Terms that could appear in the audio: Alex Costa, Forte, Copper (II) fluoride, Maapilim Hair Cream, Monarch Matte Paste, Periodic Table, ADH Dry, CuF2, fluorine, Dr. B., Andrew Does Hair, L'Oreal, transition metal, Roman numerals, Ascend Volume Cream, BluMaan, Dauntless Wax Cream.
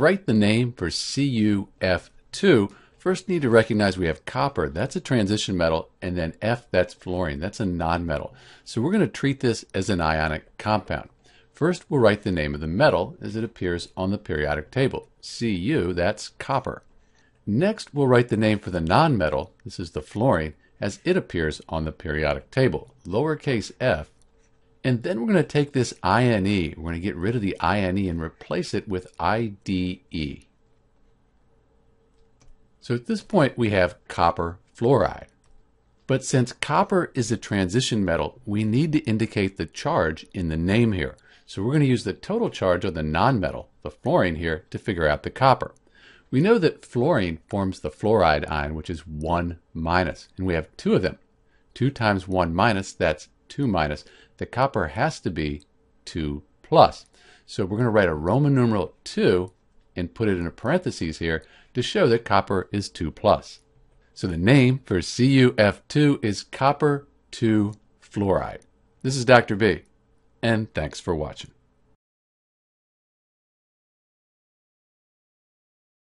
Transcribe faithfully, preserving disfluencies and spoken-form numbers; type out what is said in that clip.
to write the name for C U F two, first need to recognize we have copper, that's a transition metal, and then F, that's fluorine, that's a nonmetal. So we're going to treat this as an ionic compound. First, we'll write the name of the metal as it appears on the periodic table. Cu, that's copper. Next, we'll write the name for the nonmetal, this is the fluorine, as it appears on the periodic table, lowercase f. And then we're going to take this I N E, we're going to get rid of the I N E and replace it with I D E. So at this point, we have copper fluoride. But since copper is a transition metal, we need to indicate the charge in the name here. So we're going to use the total charge of the nonmetal, the fluorine here, to figure out the copper. We know that fluorine forms the fluoride ion, which is one minus, and we have two of them. two times one minus, that's two minus. The copper has to be two plus. So we're going to write a Roman numeral two and put it in a parentheses here to show that copper is two plus. So the name for C U F two is copper two fluoride. This is Doctor B, and thanks for watching.